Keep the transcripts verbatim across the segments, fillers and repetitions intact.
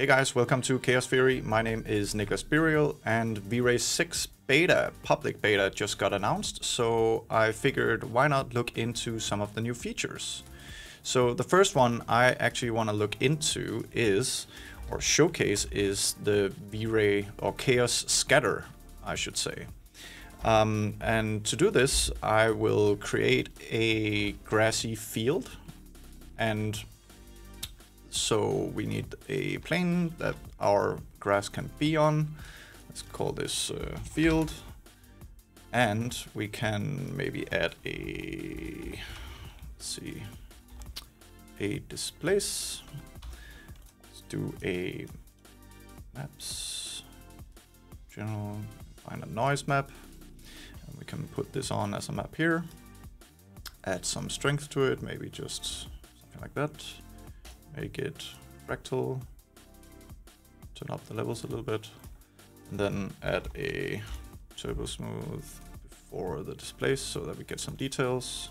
Hey guys, welcome to Chaos Theory. My name is Niklas Biriel, and V Ray six beta, public beta, just got announced, so I figured why not look into some of the new features. So the first one I actually want to look into is, or showcase, is the V-Ray, or Chaos Scatter, I should say. Um, and to do this, I will create a grassy field, and so we need a plane that our grass can be on. Let's call this uh, field, and we can maybe add a, let's see, a displace. Let's do a maps general, find a noise map. We can put this on as a map here, add some strength to it, maybe just something like that. Make it fractal, turn up the levels a little bit, and then add a turbo smooth before the displace so that we get some details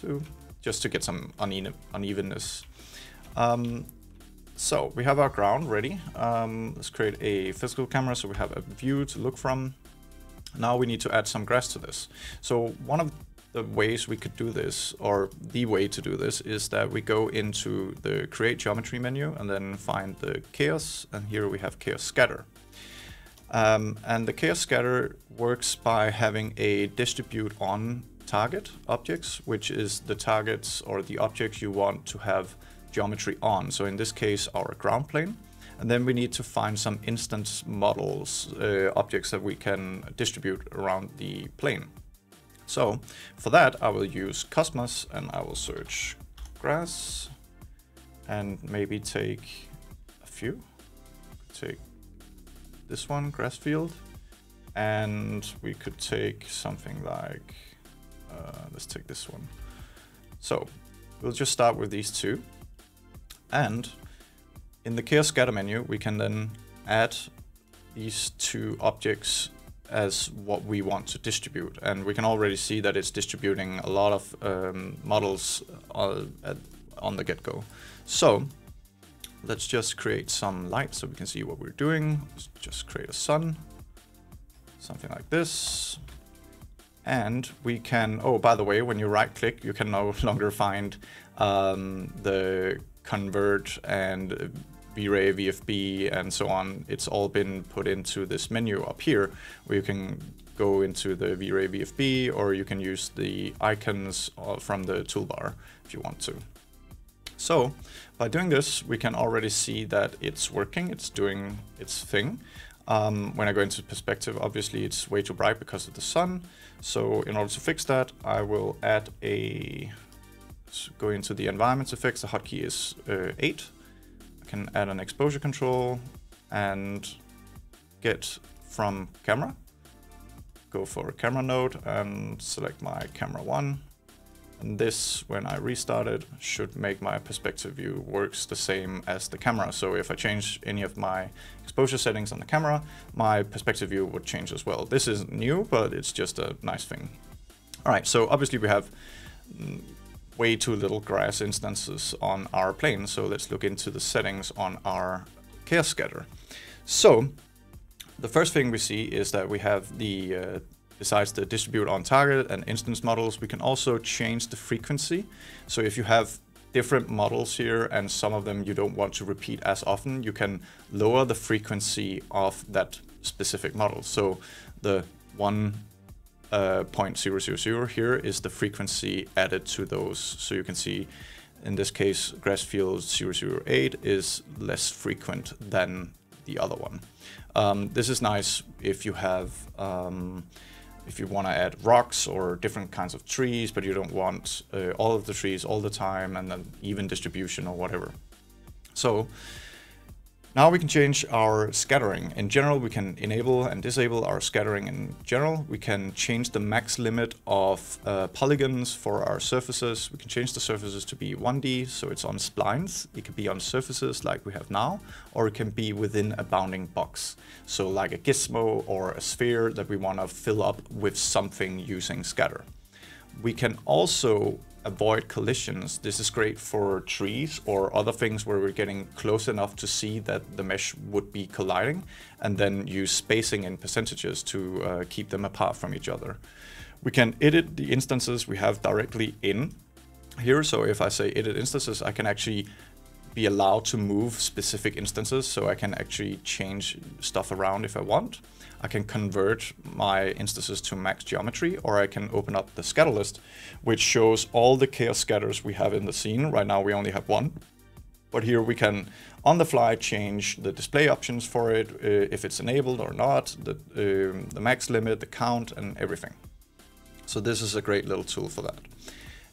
too, just to get some une unevenness. Um, so we have our ground ready. Um, let's create a physical camera so we have a view to look from. Now we need to add some grass to this. So one of the ways we could do this, or the way to do this, is that we go into the Create Geometry menu and then find the Chaos, and here we have Chaos Scatter. Um, and the Chaos Scatter works by having a distribute on target objects, which is the targets or the objects you want to have geometry on. So in this case, our ground plane. And then we need to find some instance models, uh, objects that we can distribute around the plane. So for that, I will use Cosmos, and I will search grass, and maybe take a few. Take this one, grass field, and we could take something like, uh, let's take this one. So we'll just start with these two, and in the Chaos Scatter menu, we can then add these two objects as what we want to distribute. And we can already see that it's distributing a lot of um, models on, at, on the get-go. So let's just create some light so we can see what we're doing. Let's just create a sun, something like this. And we can, oh, by the way, when you right-click, you can no longer find um, the Convert and V-Ray V F B and so on. It's all been put into this menu up here, where you can go into the V-Ray V F B, or you can use the icons from the toolbar if you want to. So by doing this, we can already see that it's working, it's doing its thing. Um, when I go into perspective, obviously it's way too bright because of the sun. So in order to fix that, I will add a, go into the environment effects, the hotkey is uh, eight. I can add an exposure control and get from camera. Go for a camera node and select my camera one. And this, when I restart it, should make my perspective view works the same as the camera. So if I change any of my exposure settings on the camera, my perspective view would change as well. This isn't new, but it's just a nice thing. All right, so obviously we have mm, way too little grass instances on our plane. So let's look into the settings on our Chaos Scatter. So the first thing we see is that we have the, uh, besides the distribute on target and instance models, we can also change the frequency. So if you have different models here and some of them you don't want to repeat as often, you can lower the frequency of that specific model. So the one Uh, zero point zero zero zero here is the frequency added to those. So you can see in this case, grass field zero zero eight is less frequent than the other one. Um, this is nice if you have, um, if you want to add rocks or different kinds of trees, but you don't want uh, all of the trees all the time and then even distribution or whatever. So now we can change our scattering. In general, we can enable and disable our scattering in general. We can change the max limit of uh, polygons for our surfaces. We can change the surfaces to be one D, so it's on splines. It can be on surfaces like we have now, or it can be within a bounding box. So like a gizmo or a sphere that we want to fill up with something using scatter. We can also avoid collisions. This is great for trees or other things where we're getting close enough to see that the mesh would be colliding, and then use spacing in percentages to uh, keep them apart from each other. We can edit the instances we have directly in here. So if I say edit instances, I can actually be allowed to move specific instances, so I can actually change stuff around if I want. I can convert my instances to max geometry, or I can open up the scatter list, which shows all the chaos scatters we have in the scene. Right now we only have one, but here we can on the fly change the display options for it, uh, if it's enabled or not, the, um, the max limit, the count, and everything. So this is a great little tool for that.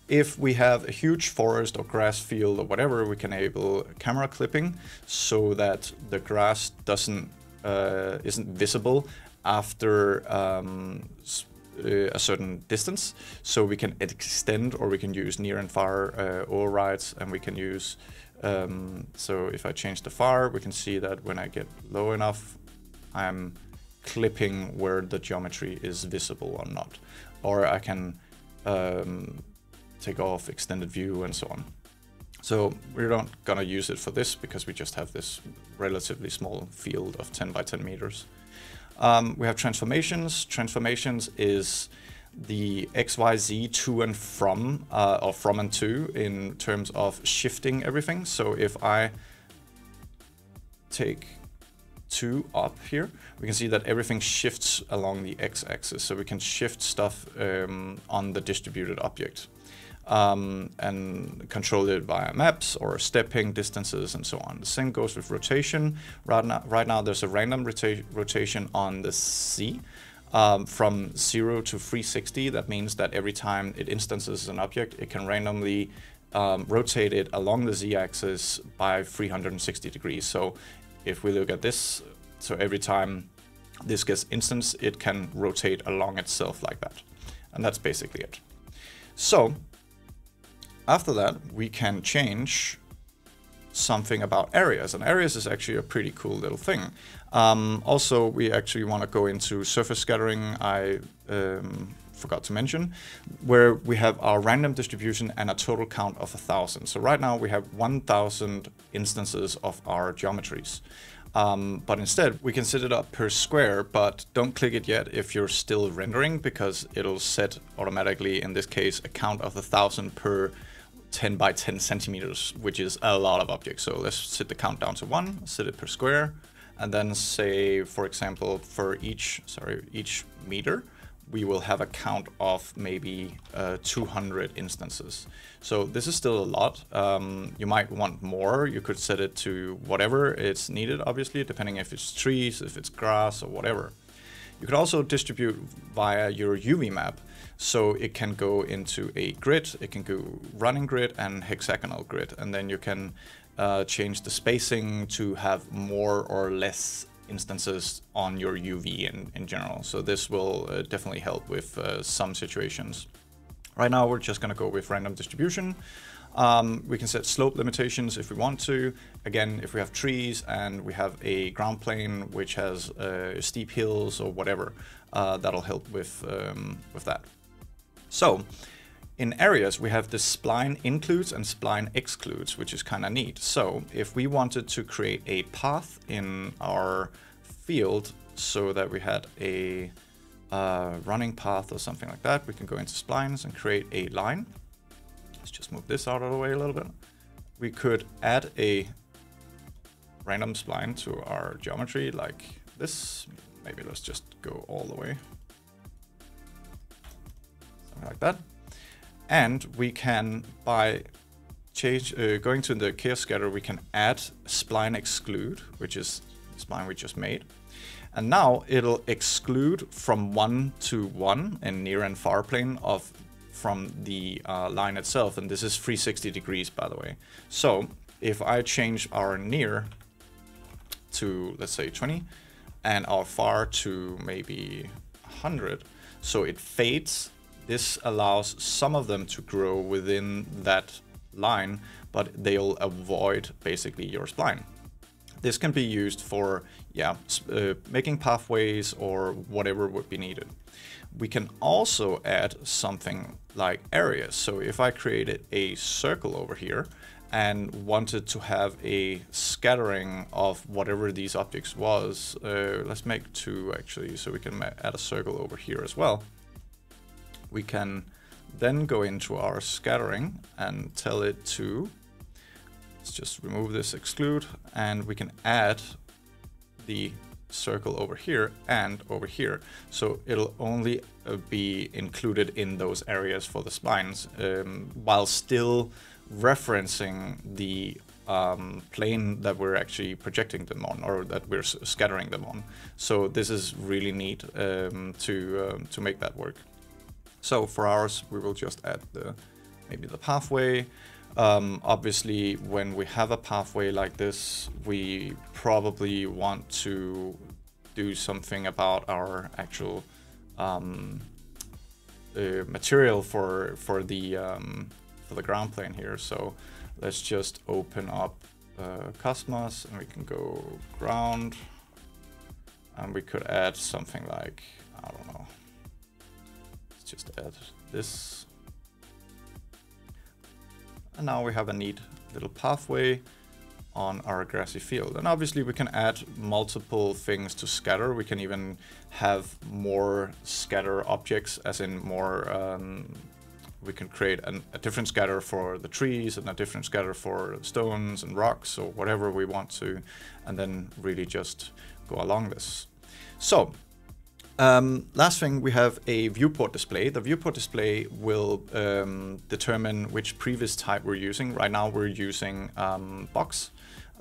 If we have a huge forest or grass field or whatever, we can enable camera clipping so that the grass doesn't uh, isn't visible after um, a certain distance. So we can extend, or we can use near and far uh, overrides, and we can use. Um, so if I change the far, we can see that when I get low enough, I'm clipping where the geometry is visible or not, or I can. Um, take off extended view and so on. So we're not gonna use it for this because we just have this relatively small field of ten by ten meters. Um, we have transformations. Transformations is the X Y Z to and from, uh, or from and to, in terms of shifting everything. So if I take two up here, we can see that everything shifts along the X axis. So we can shift stuff um, on the distributed object. Um, and control it via maps or stepping distances and so on. The same goes with rotation. Right now, right now there's a random rota rotation on the C um, from zero to three sixty. That means that every time it instances an object, it can randomly um, rotate it along the Z axis by three hundred sixty degrees. So if we look at this, so every time this gets instanced, it can rotate along itself like that. And that's basically it. So after that, we can change something about areas, and areas is actually a pretty cool little thing. Um, also, we actually want to go into surface scattering, I um, forgot to mention, where we have our random distribution and a total count of one thousand. So right now we have one thousand instances of our geometries. Um, but instead, we can set it up per square, but don't click it yet if you're still rendering, because it'll set automatically, in this case, a count of one thousand per ten by ten centimeters, which is a lot of objects. So let's set the count down to one, set it per square, and then say, for example, for each, sorry, each meter, we will have a count of maybe uh, two hundred instances. So this is still a lot. Um, you might want more. You could set it to whatever it's needed, obviously, depending if it's trees, if it's grass or whatever. You could also distribute via your U V map. So it can go into a grid, it can go running grid and hexagonal grid. And then you can uh, change the spacing to have more or less instances on your U V in, in general. So this will uh, definitely help with uh, some situations. Right now, we're just gonna go with random distribution. Um, we can set slope limitations if we want to. Again, if we have trees and we have a ground plane which has uh, steep hills or whatever, uh, that'll help with, um, with that. So in areas, we have the spline includes and spline excludes, which is kind of neat. So if we wanted to create a path in our field so that we had a uh, running path or something like that, we can go into splines and create a line. Let's just move this out of the way a little bit. We could add a random spline to our geometry like this. Maybe let's just go all the way. Something like that. And we can, by change, uh, going to the chaos scatter, we can add spline exclude, which is the spline we just made. And now it'll exclude from one to one in near and far plane of from the uh, line itself. And this is three hundred sixty degrees, by the way. So if I change our near to, let's say, twenty, and our far to maybe one hundred, so it fades. This allows some of them to grow within that line, but they'll avoid basically your spline. This can be used for yeah, uh, making pathways or whatever would be needed. We can also add something like areas. So if I created a circle over here and wanted to have a scattering of whatever these objects was, uh, let's make two actually, so we can add a circle over here as well. We can then go into our scattering and tell it to, let's just remove this exclude, and we can add the circle over here and over here, so it'll only uh, be included in those areas for the splines, um, while still referencing the um, plane that we're actually projecting them on, or that we're scattering them on. So this is really neat um, to um, to make that work. So for ours, we will just add the maybe the pathway. Um, obviously, when we have a pathway like this, we probably want to do something about our actual um, uh, material for for the um, for the ground plane here. So let's just open up uh, Cosmos, and we can go ground, and we could add something like, I don't know. Let's just add this. And now we have a neat little pathway on our grassy field. And obviously we can add multiple things to scatter. We can even have more scatter objects, as in more, um, we can create an, a different scatter for the trees and a different scatter for stones and rocks or whatever we want to, and then really just go along this. So um, last thing, we have a viewport display. The viewport display will um, determine which previous type we're using. Right now we're using um, box,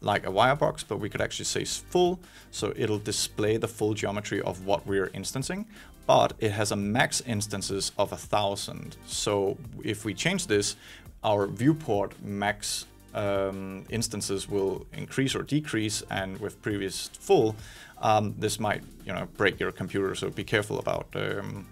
like a wire box, but we could actually say full, so it'll display the full geometry of what we're instancing. But it has a max instances of a thousand. So if we change this, our viewport max um, instances will increase or decrease. And with previous full, um, this might you know break your computer. So be careful about um,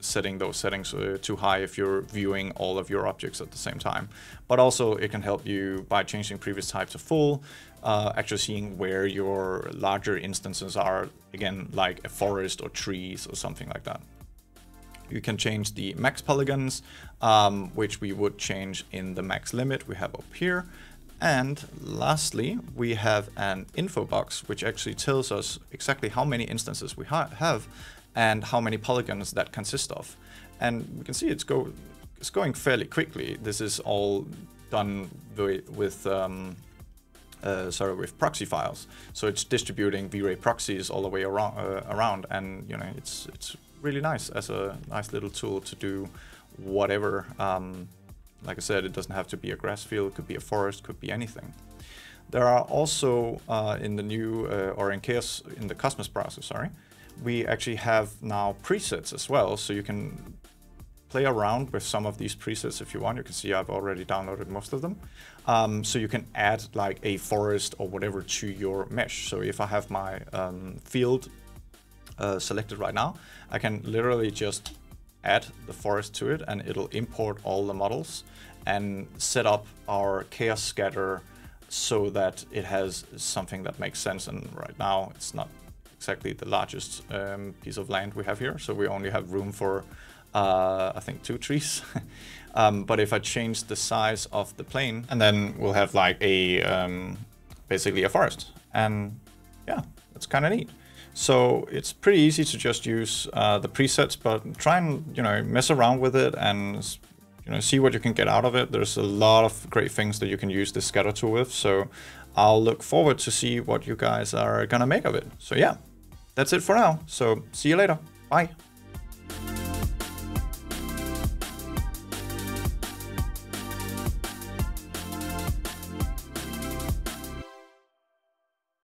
setting those settings uh, too high if you're viewing all of your objects at the same time. But also it can help you by changing previous type to full, uh, actually seeing where your larger instances are, again, like a forest or trees or something like that. You can change the max polygons, um, which we would change in the max limit we have up here. And lastly, we have an info box, which actually tells us exactly how many instances we ha have and how many polygons that consist of. And we can see it's, go, it's going fairly quickly. This is all done with um, uh, sorry, with proxy files. So it's distributing V-Ray proxies all the way around, uh, around, and you know it's it's really nice as a nice little tool to do whatever. Um, like I said, it doesn't have to be a grass field, it could be a forest, could be anything. There are also uh, in the new uh, or in Chaos in the Cosmos browser, sorry. We actually have now presets as well, so you can play around with some of these presets if you want. You can see I've already downloaded most of them. Um, so you can add like a forest or whatever to your mesh. So if I have my um, field uh, selected right now, I can literally just add the forest to it, and it'll import all the models and set up our Chaos Scatter so that it has something that makes sense. And right now it's not exactly the largest um, piece of land we have here, so we only have room for uh, I think two trees. um, but if I change the size of the plane, and then we'll have like a um, basically a forest, and yeah, it's kind of neat. So it's pretty easy to just use uh, the presets, but try and you know mess around with it and you know see what you can get out of it. There's a lot of great things that you can use this scatter tool with. So I'll look forward to see what you guys are gonna make of it. So yeah. That's it for now, so see you later. Bye.